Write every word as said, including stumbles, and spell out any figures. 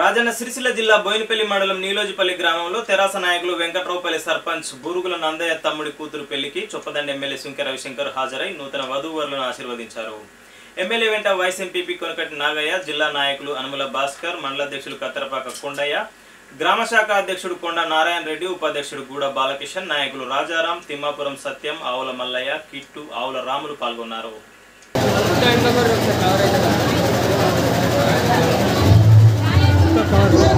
రాజన్న సిరిసిల్ల జిల్లా బోయినపల్లి మండలం నీలోజిపల్లి గ్రామంలో తెరాస నాయకులు వెంకట్రావుపల్లి సర్పంచ్ బూరుగుల నందయ్య తమ్ముడి కూతురు పెళ్లికి చొప్పదండి ఎమ్మెల్యే సుంకే రవిశంకర్ హాజరై నూతన వధూవరులను ఆశీర్వదించారు. ఎమ్మెల్యే వెంట వైస్ ఎంపీపీ కొనకటి నాగయ్య, జిల్లా నాయకులు అనుముల భాస్కర్, మండలాధ్యక్షులు కత్తరపాక కొండయ్య, గ్రామ శాఖ అధ్యక్షుడు కొండ నారాయణ రెడ్డి, ఉపాధ్యక్షుడు గూడ బాలకిషన్, నాయకులు రాజారాం, తిమ్మాపురం సత్యం, ఆవుల మల్లయ్య, కిట్టు, ఆవుల రాములు పాల్గొన్నారు. Come on.